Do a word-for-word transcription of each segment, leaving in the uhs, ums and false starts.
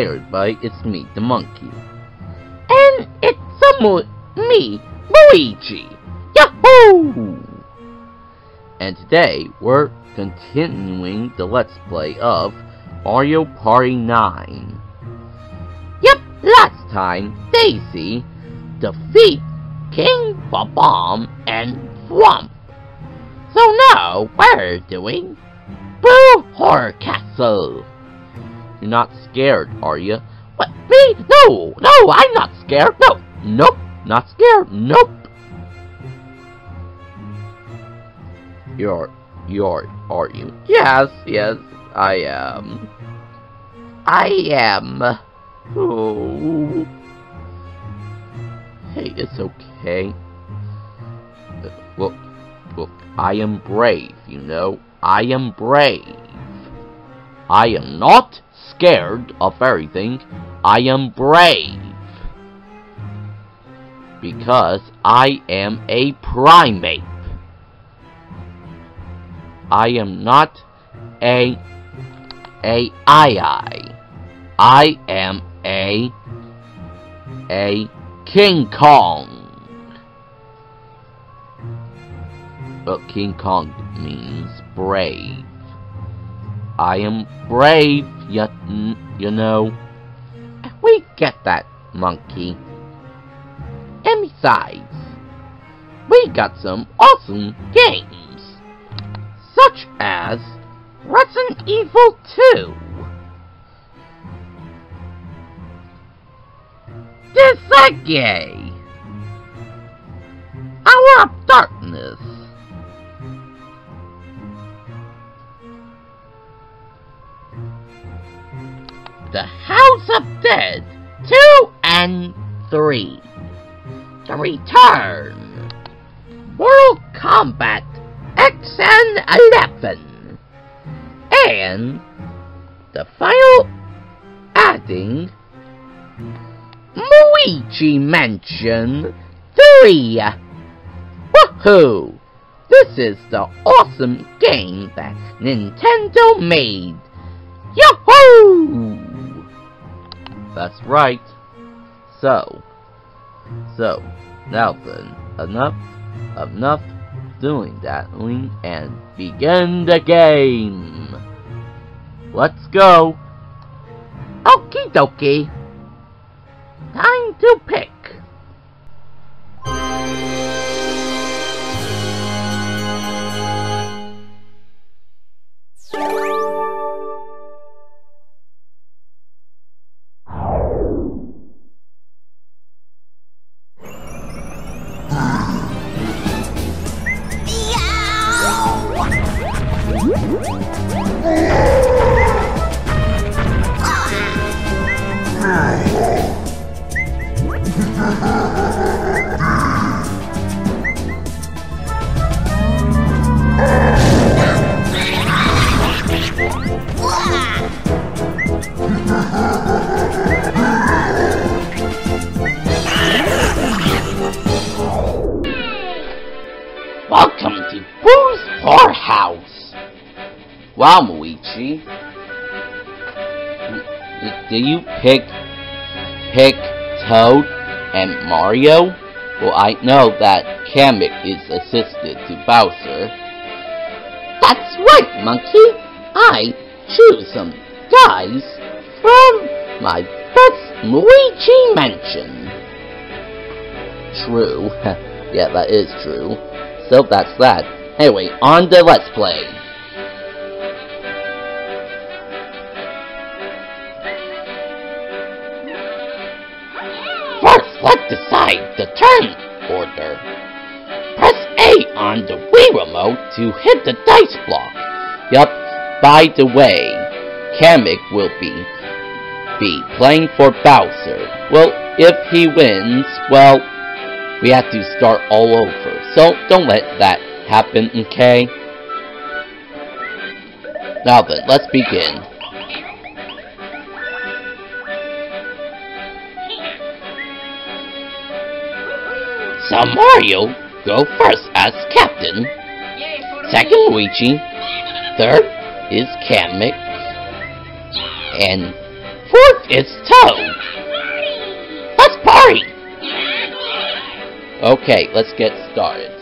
Hey everybody, it's me, the monkey. And it's a mo me, Luigi! Yahoo! And today, we're continuing the Let's Play of Mario Party nine. Yep, last time, Daisy defeat King Bob-omb and Whomp. So now, we're doing Boo Horror Castle. You're not scared, are you? What, me? No, no, I'm not scared. No, nope, not scared. Nope. You're, you're, are you? Yes, yes, I am. I am. Oh. Hey, it's okay. Uh, look, look, I am brave, you know. I am brave. I am not scared of everything. I am brave. Because I am a primate. I am not a... a I-I. I am a... a King Kong. But King Kong means brave. I am brave, you, you know. We get that, monkey. And besides, we got some awesome games, such as Resident Evil two, Dissidia, Hour of Darkness, The House of Dead two and three, The Return, World Combat X N eleven, and the final adding Luigi Mansion three. Woohoo! This is the awesome game that Nintendo made. Yahoo! That's right. So, so, now then, enough, enough doing that, and begin the game! Let's go! Okie dokie! Time to pick! Wow, Luigi. Did you pick, pick Toad and Mario? Well, I know that Kamek is assisted to Bowser. That's right, monkey. I choose some guys from my best Luigi Mansion. True. Yeah, that is true. So that's that. Anyway, on to Let's Play. Decide the turn order. Press A on the Wii Remote to hit the dice block. Yup, by the way, Kamek will be, be playing for Bowser. Well, if he wins, well, we have to start all over. So, don't let that happen, okay? Now then, let's begin. So Mario, go first as captain, second Luigi, third is Kamek, and fork its toe. Let's party! Okay, let's get started.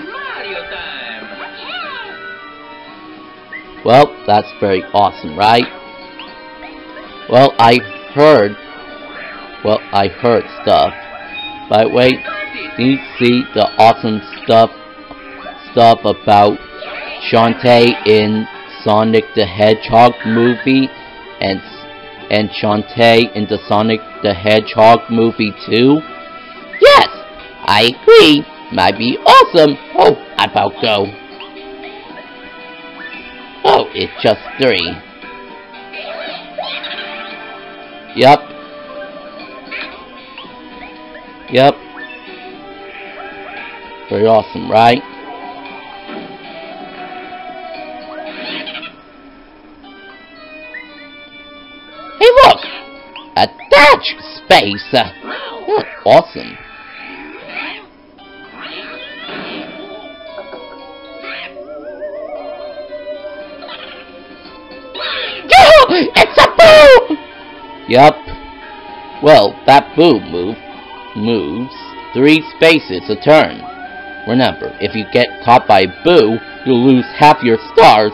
Mario time! Well, that's very awesome, right? Well, I heard... Well, I heard stuff. By the way, do you see the awesome stuff stuff about Shantae in Sonic the Hedgehog movie and and Shantae in the Sonic the Hedgehog movie too? Yes, I agree. Might be awesome. Oh, I about go. Oh, it's just three. Yep. Yep. Very awesome, right? Hey, look! Attach space! That's awesome. Yoo-hoo! It's a boom! Yup. Well, that boom move moves three spaces a turn. Remember, if you get caught by Boo, you'll lose half your stars.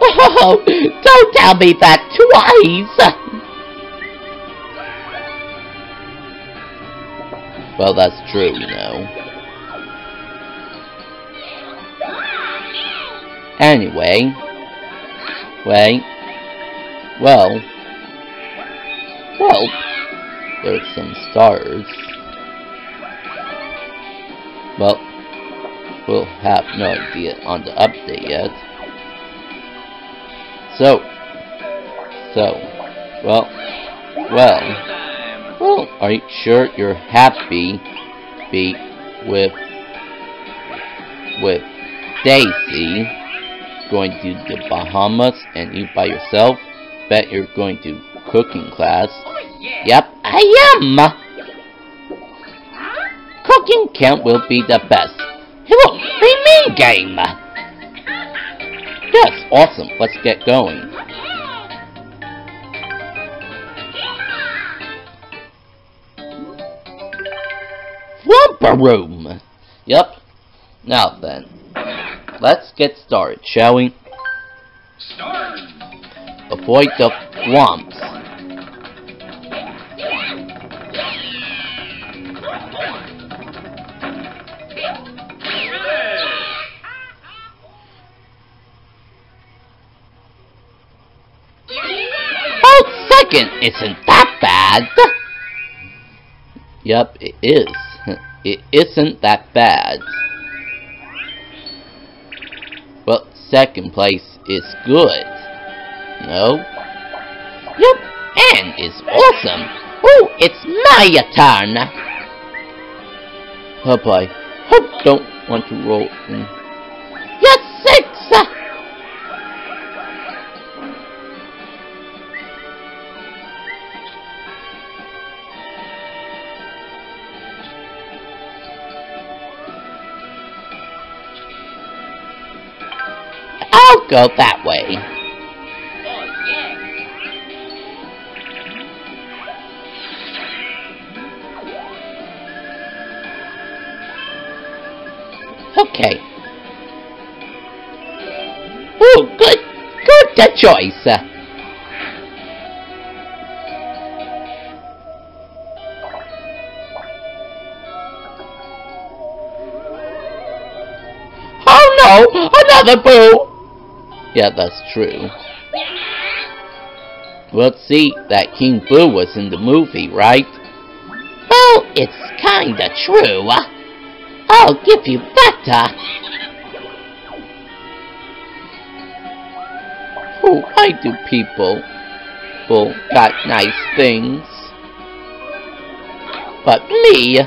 Oh, don't tell me that twice! Well, that's true, you know. Anyway. Wait. Well. Well. There's some stars. Well. We'll have no idea on the update yet. So. So. Well. Well. Well, are you sure you're happy be with with Daisy going to the Bahamas and you by yourself? Bet you're going to cooking class. Oh, yeah. Yep, I am. Huh? Cooking camp will be the best. Hello, free me game. Yes, awesome. Let's get going. Whomper room! Yep. Now then. Let's get started, shall we? Start! Avoid the whomps. Hold second! Isn't that bad? Yep, it is. It isn't that bad. Well, second place is good. No? Yep, and it's awesome. Oh, it's my turn. Oh boy. Hope don't want to roll in. Yes, six! Go that way. Oh, yeah. Okay. Oh, good, good choice. Oh no, another boo. Yeah, that's true. Well, see, that King Boo was in the movie, right? Well, it's kinda true. I'll give you that. Oh, why do people, well, got nice things? But me?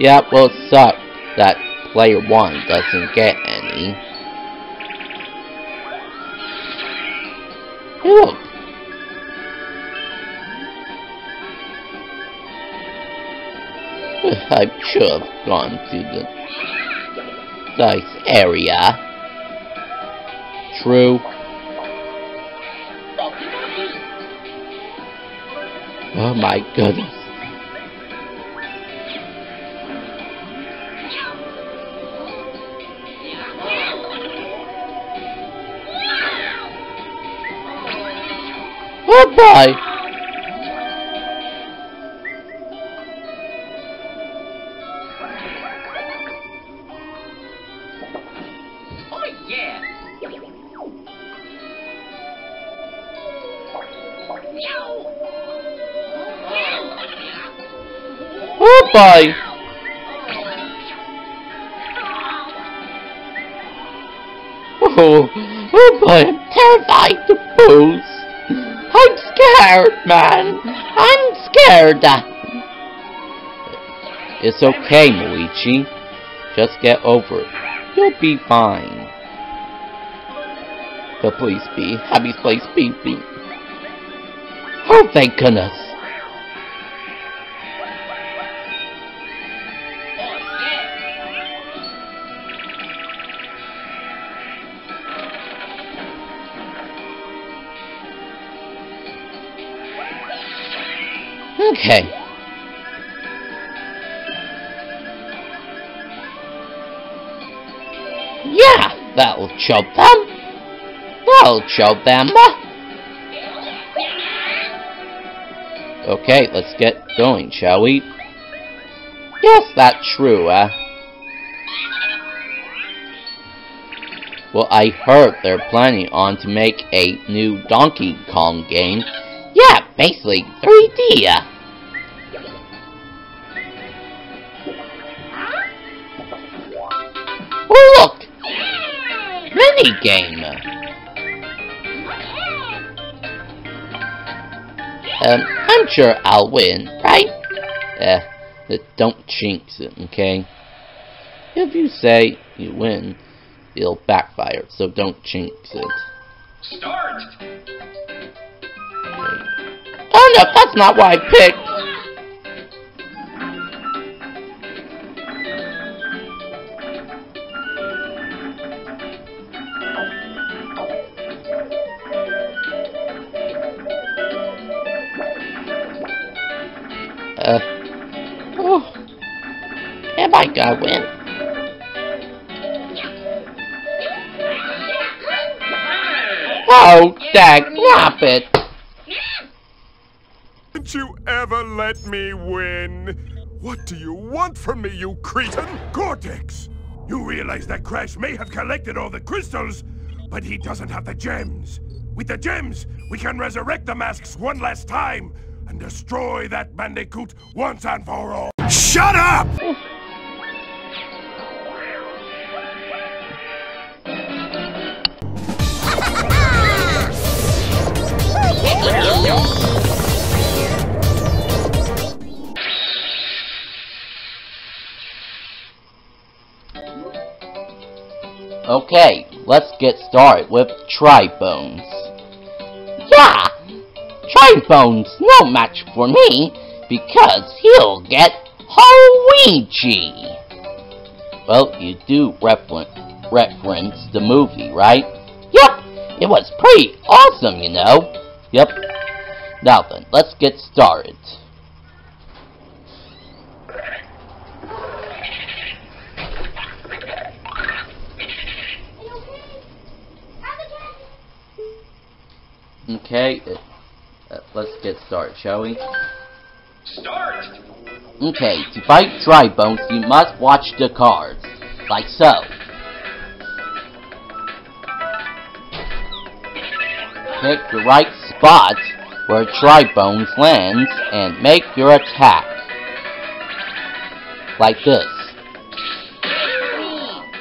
Yeah, well, suck that player one doesn't get any. Look. I should have gone to the dice area. True. Oh my goodness. Oh boy! Oh yeah! Oh boy! Oh, oh boy! I'm terrified of Boos. I'm scared, man. I'm scared. It's okay, Luigi. Just get over it. You'll be fine. But please be happy, please be, be. Oh, thank goodness. Okay. Yeah, that'll choke them. That'll choke them. Okay, let's get going, shall we? Yes, that's true, uh. Well, I heard they're planning on to make a new Donkey Kong game. Yeah, basically three D, uh. Game. Um, I'm sure I'll win, right? Eh, uh, don't jinx it, okay? If you say you win, it'll backfire, so don't jinx it. Start. Okay. Oh no, that's not what I picked! Uh, oh, am I gonna win? Oh, dang, drop it! Didn't you ever let me win? What do you want from me, you cretin? Cortex! You realize that Crash may have collected all the crystals, but he doesn't have the gems. With the gems, we can resurrect the masks one last time. And destroy that bandicoot once and for all. Shut up! Okay, let's get started with Tri-Bones. Yeah! Tri-Bones, no match for me, because he'll get Luigi. Well, you do reference the movie, right? Yep, it was pretty awesome, you know. Yep. Now then, let's get started. Okay. Uh, let's get started, shall we? Start! Okay, to fight Tri-Bones, you must watch the cards. Like so. Pick the right spot where Tri-Bones lands and make your attack. Like this.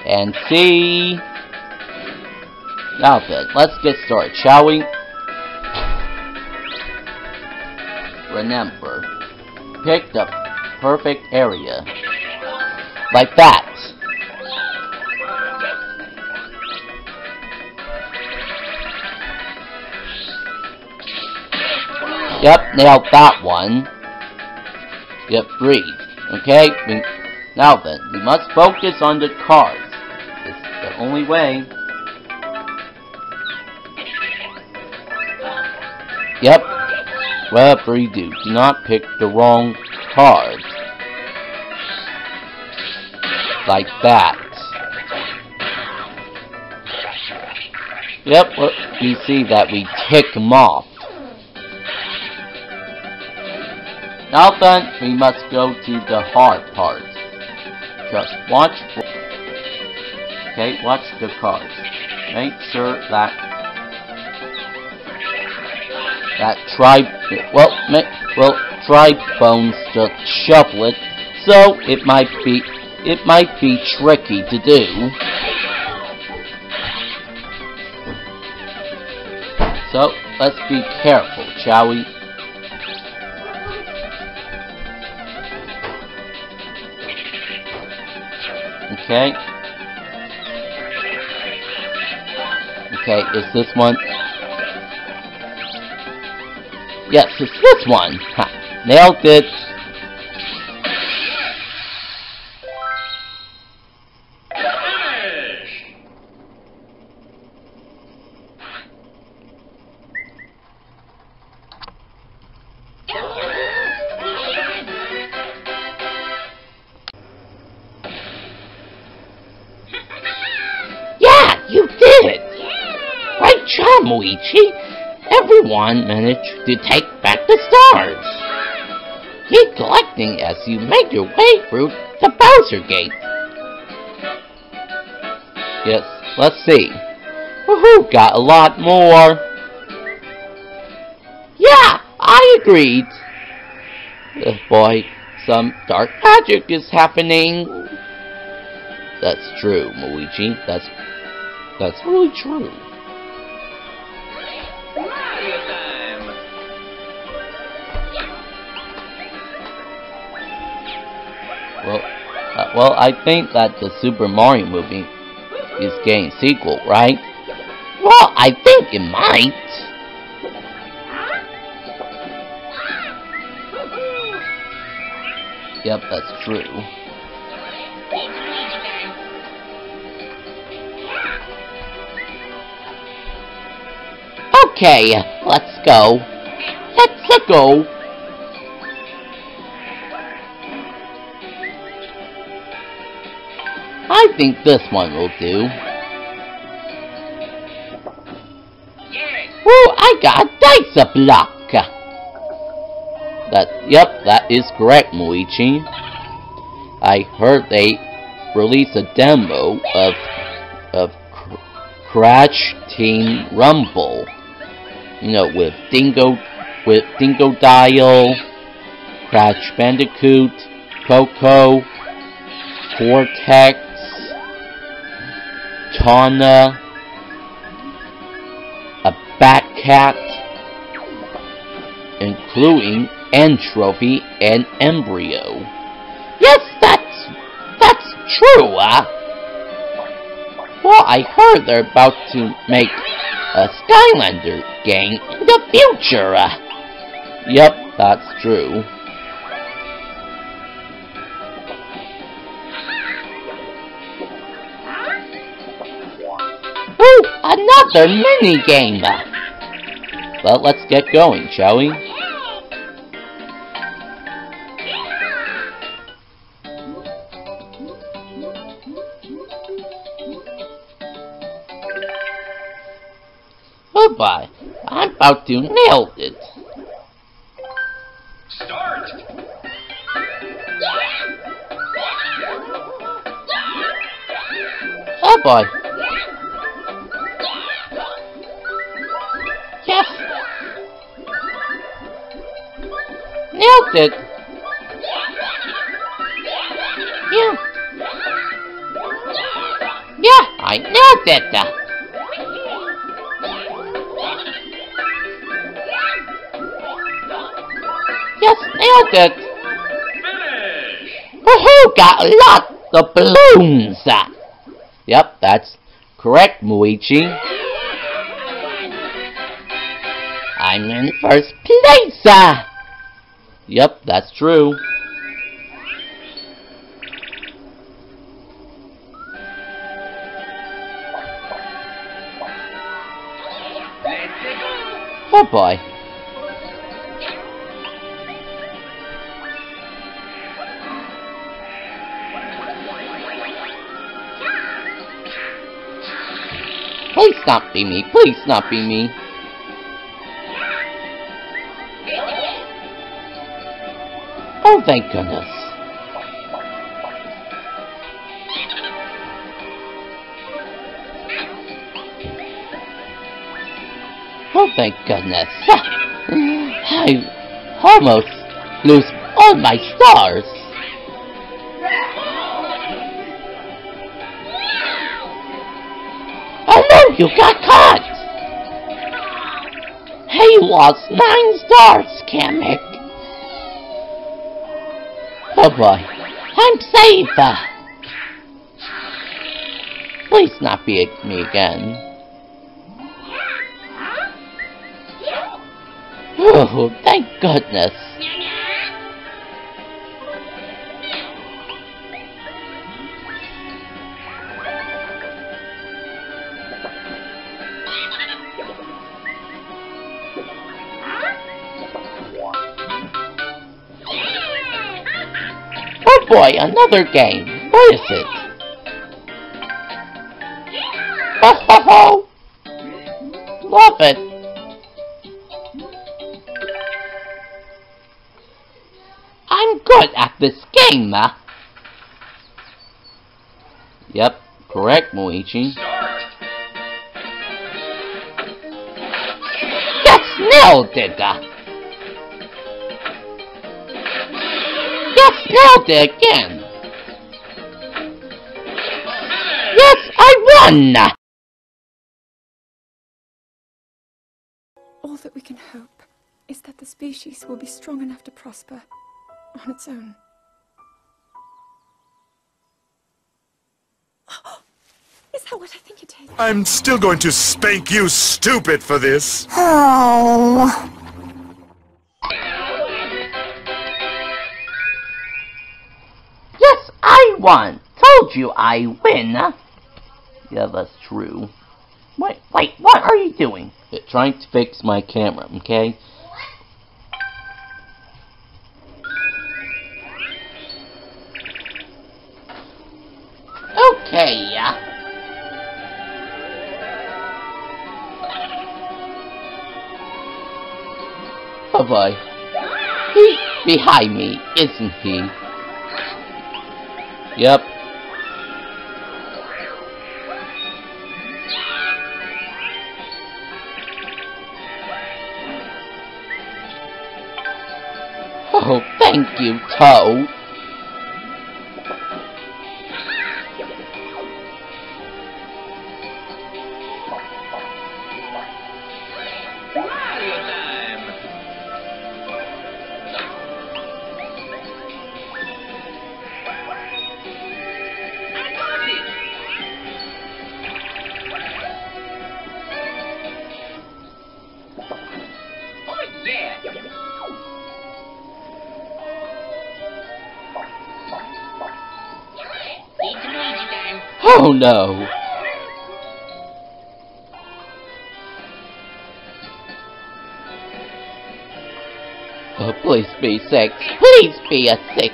And see... Now then, let's get started, shall we? Remember, pick the perfect area, like that. Yep, nailed that one. Yep, breathe. Okay, we, now then, we must focus on the cards. It's the only way. Yep. Well, redo. Do not pick the wrong card. Like that. Yep, well, you see that we tick them off. Now then, we must go to the hard part. Just watch. Okay, watch the cards. Make sure that that tri well, well, Tri-Bones to shuffle it. So it might be it might be tricky to do. So let's be careful, shall we? Okay. Okay, is this one? Yes, it's this one. Ha, nailed it. Luigi, everyone managed to take back the stars. Keep collecting as you make your way through the Bowser Gate. Yes, let's see. Woohoo, got a lot more. Yeah, I agreed. Oh boy, some dark magic is happening. That's true, Luigi. That's, that's really true. Well, uh, well, I think that the Super Mario movie is getting a sequel, right? Well, I think it might. Yep, that's true. Okay, let's go. Let's go. I think this one will do. Ooh, I got a dice block. That, yep, that is correct, Luigi. I heard they released a demo of of cr Crash Team Rumble. You know, with Dingo, with Dingo Dial, Crash Bandicoot, Coco, Cortex. Tana, a Bat Cat, including Entropy and Embryo. Yes, that's that's true. Uh. Well, I heard they're about to make a Skylander game in the future. Uh. Yep, that's true. Ooh, another mini game. Well, let's get going, shall we? Goodbye. I'm about to nail it. Start. Oh boy. Nailed it! Yeah. Yeah, I nailed it! Yes, nailed it! Woohoo! Got a lot of balloons! Yep, that's correct, Luigi. I'm in first place! Yep, that's true. Oh boy. Please stop be me. Please stop be me. Oh, thank goodness. Oh, thank goodness. I almost lose all my stars. Oh no, you got caught! He lost nine stars, Kamek. Oh boy, I'm saved! Please not be at me again. Oh, thank goodness. Boy, another game. What is it? Ho ho ho! Love it. I'm good at this game. Uh. Yep, correct, Luigi. Yes, nailed it. Uh. Nailed it again! Yes, I won! All that we can hope is that the species will be strong enough to prosper on its own. Is that what I think it is? I'm still going to spank you stupid for this! Oh. One. Told you I win. Yeah, that's true. Wait, wait, what are you doing? You're trying to fix my camera, okay? Okay, yeah. Oh boy. He's behind me, isn't he? Yep. Oh, thank you, Toad. Oh no! Oh, please be six. Please be a six.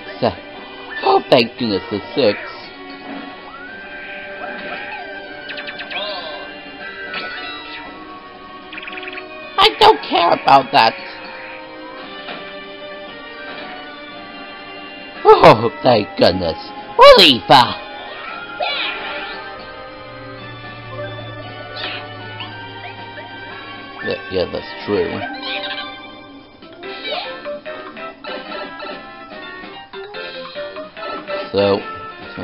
Oh, thank goodness, a six. I don't care about that. Oh, thank goodness. Relief! Yeah, that's true. So, so.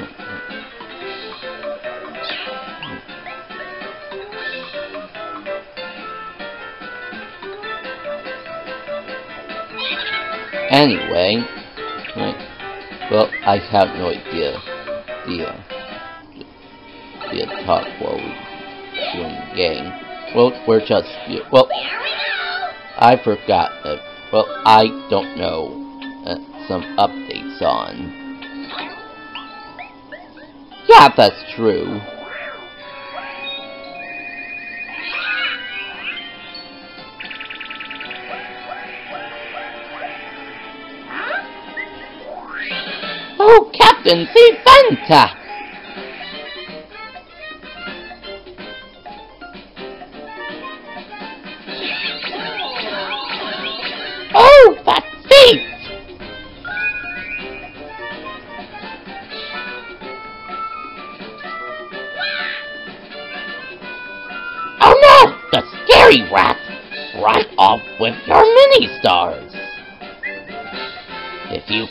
Anyway, right. Well, I have no idea the uh, the talk while we're doing the game. Well, we're just, well, I forgot, uh, well, I don't know, uh, some updates on. Yeah, that's true. Oh, Captain Sea Fanta! party wrap right off with your mini stars. If you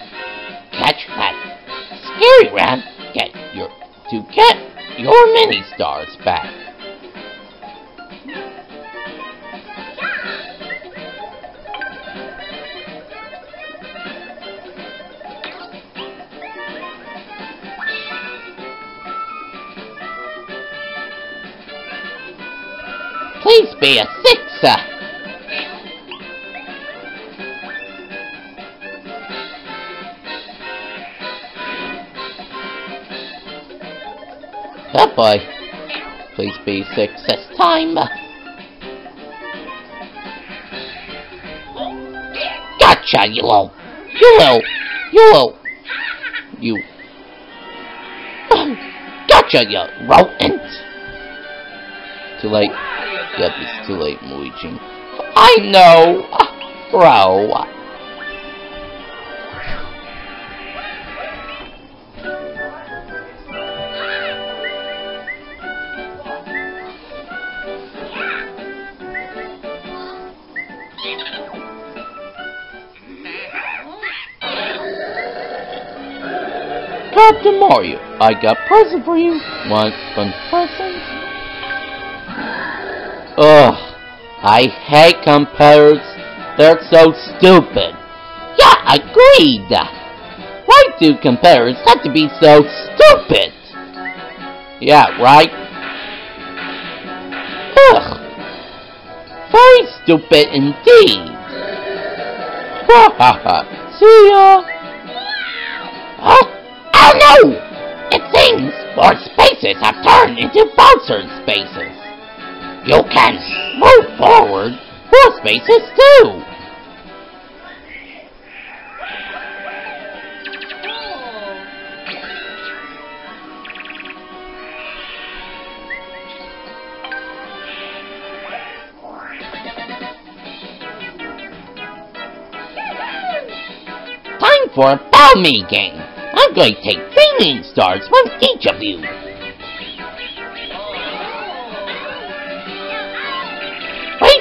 catch that scary rat, get your to get your mini stars back. Please be a sixer. Oh boy. Please be six this time. Gotcha, you will. You will. You will. You. Gotcha, you rodent. Too late. Yep, it's too late, Luigi. I know, bro. Captain Mario, I got present for you. Want some presents? Ugh, I hate competitors. They're so stupid. Yeah, agreed. Why do competitors have to be so stupid? Yeah, right? Ugh. Very stupid indeed. Ha ha ha. See ya. Huh? Oh no! It seems more spaces have turned into Bowser spaces. You can move forward four spaces too! Time for a Balmy game! I'm going to take three mean stars from each of you!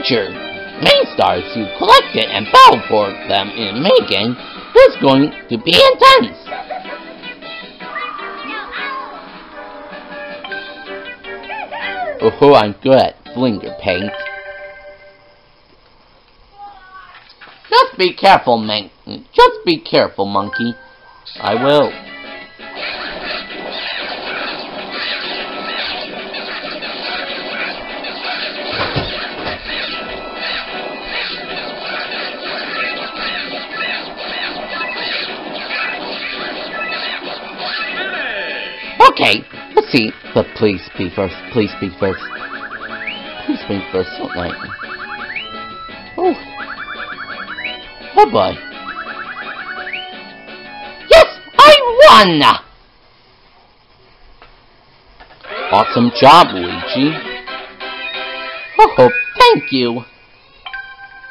Main stars you collected and battled for them in making is going to be intense. Oh, I'm good at finger paint. Just be careful, man. Just be careful, monkey. I will. Okay, let's see, but please be first, please be first, please be first, don't like me. Oh, oh boy. Yes, I won! Awesome job, Luigi. Oh, thank you.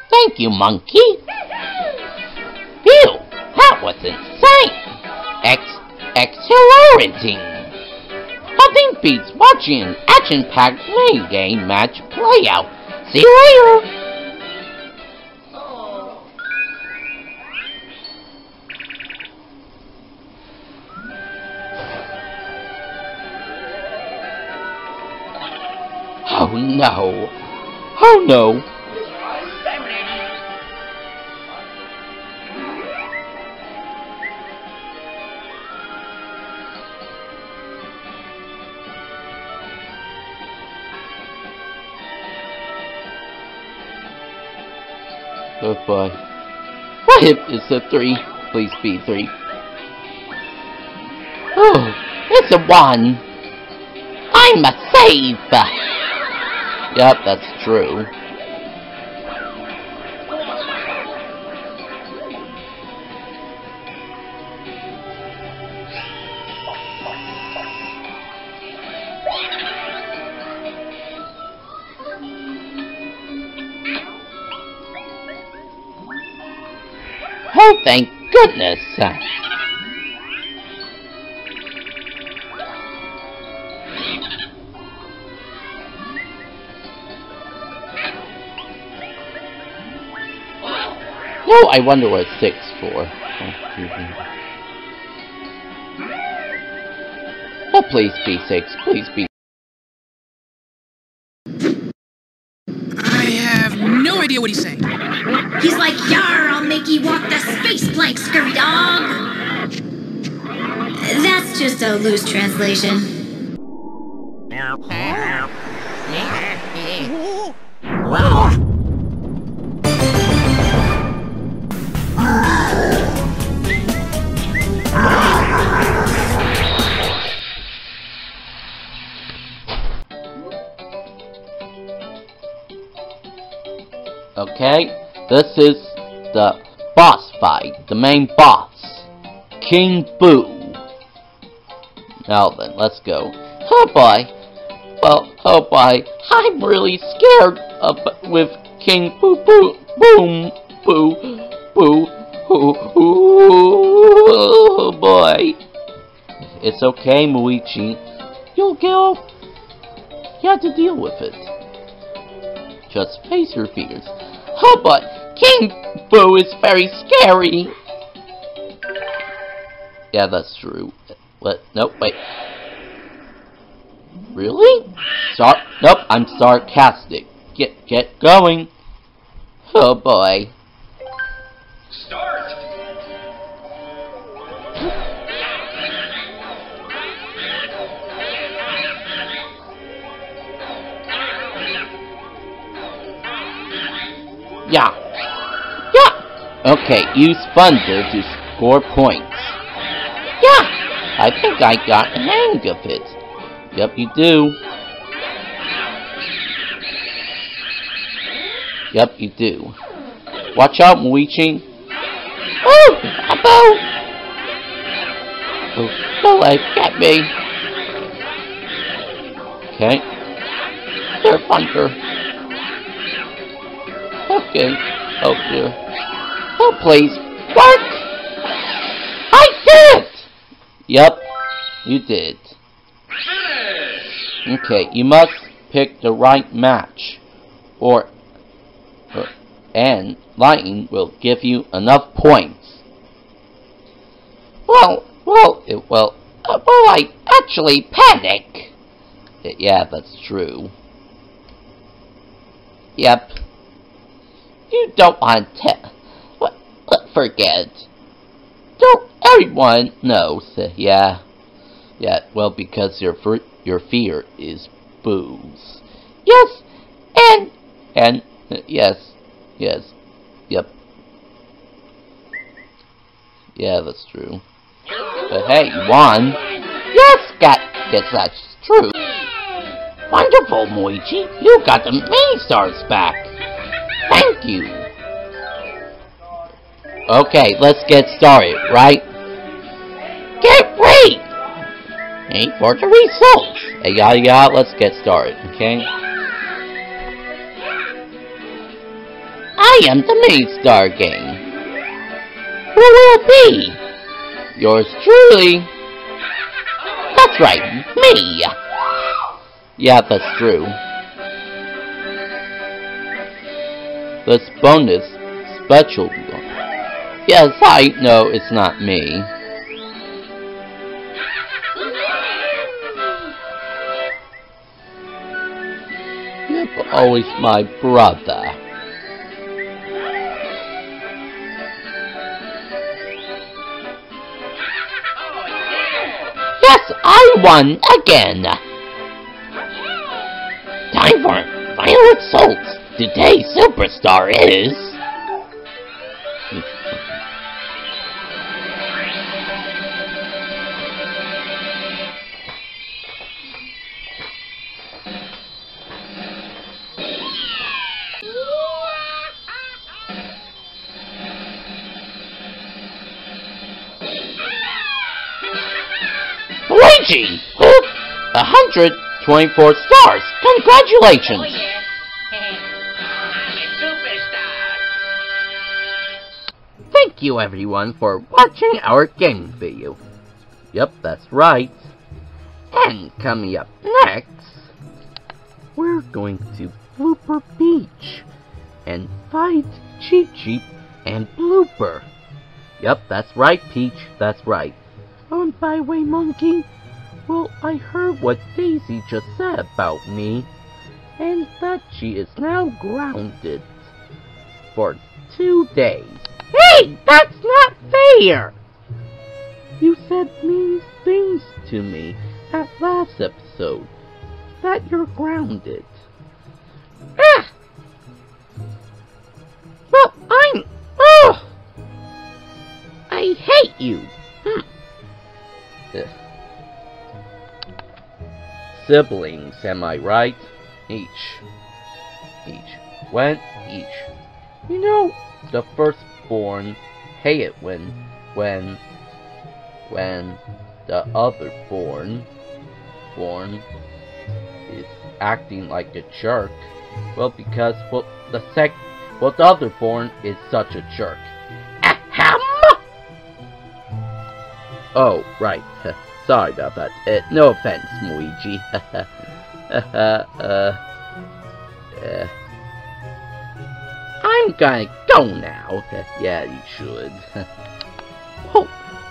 Thank you, monkey. Phew, that was insane. Ex, exhilarating. Nothing beats watching an action-packed main game match play out. See you later! Oh. Oh no! Oh no! Oh boy. What if it's a three? Please be three. Oh, it's a one. I'm a save. Yep, that's true. Oh, thank goodness! No, I wonder what it's six for. Oh, please be six. Please be. I have no idea what he's saying. He's like, "Yar, I'll make you walk the space plank, scurvy dog." That's just a loose translation. Wow. Okay, this is the boss fight, the main boss, King Boo. Now then, let's go. Oh boy, well, oh boy, I'm really scared of with King Boo Boo Boom Boo Boo. Ooh, ooh, oh boy, it's okay, Luigi. You'll get off. You have to deal with it. Just face your fears. Oh, but King Boo is very scary. Yeah, that's true. What? Nope, wait. Really? Sar nope, I'm sarcastic. Get get going. Oh boy. Start. Yeah. Yeah. Okay, use Thunder to score points. Yeah. I think I got the hang of it. Yep, you do. Yep, you do. Watch out, Luigi. Oh, a bow. Oh, don't let it get me. Okay. They're Thunder. Okay, oh dear. Oh please, work! I did! Yep, you did. Okay, you must pick the right match, or, or and lightning will give you enough points. Well, well, it will. Uh, well, I actually panic. Yeah, that's true. Yep. You don't want to. What? Forget. Don't everyone knows? Yeah, yeah. Well, because your your fear is booze. Yes, and and yes, yes, yep. Yeah, that's true. But hey, you won. Yes, got. Yes, that's true. Wonderful, Luigi. You got the main stars back. Thank you! Okay, let's get started, right? Get ready! Wait for the results! Hey, yada yada, let's get started, okay? I am the main star game. Who will it be? Yours truly! That's right, me! Yeah, that's true. This bonus special. Yes, I know it's not me. You're always my brother. Yes, I won again. Time for Violet Salts. Today's superstar is... Luigi! one hundred twenty-four stars! Congratulations! Oh, yeah. Thank you everyone for watching our game video. Yep, that's right. And coming up next, we're going to Blooper Beach and fight Cheep Cheep and Blooper. Yep, that's right, Peach, that's right. Oh, and by the way, Monkey, well, I heard what Daisy just said about me, and that she is now grounded for two days. Hey, that's not fair! You said mean things to me that last episode, that you're grounded. Ah! Well, I'm... Oh! I hate you! Hm. Siblings, am I right? Each. Each. When? Each. You know, the firstborn hate it when... When... When the other born... Born... is acting like a jerk. Well, because, well, the sec... Well, the other born is such a jerk. Ahem! Oh, right. Sorry about that. Uh, no offense, Luigi. uh, uh, uh. I'm gonna go now. Yeah, you should. well,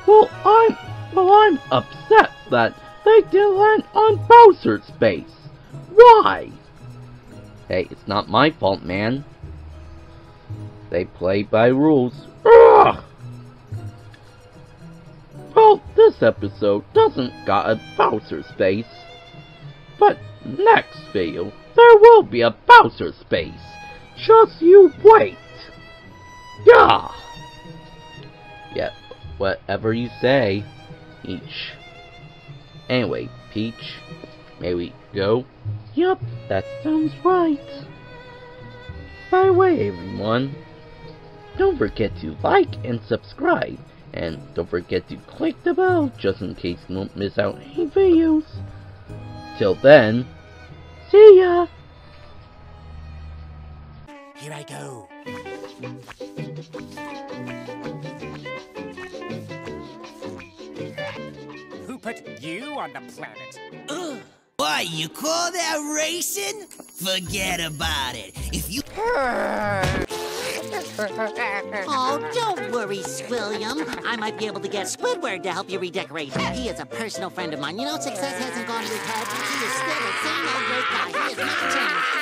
well, I'm, well, I'm upset that they didn't land on Bowser's base. Why? Hey, it's not my fault, man. They play by rules. Ugh! Well, this episode doesn't got a Bowser space, but next video, there will be a Bowser space. Just you wait. Yeah. Yeah, whatever you say, Peach. Anyway, Peach, may we go? Yup, that sounds right. By the way, everyone, don't forget to like and subscribe. And don't forget to click the bell just in case you don't miss out any videos. Till then, see ya! Here I go. Who put you on the planet? Ugh. Why, you call that racing? Forget about it. If you... Oh, don't worry, Squilliam. I might be able to get Squidward to help you redecorate. He is a personal friend of mine. You know, success hasn't gone to his head. He is still the same old great guy. He is not changed.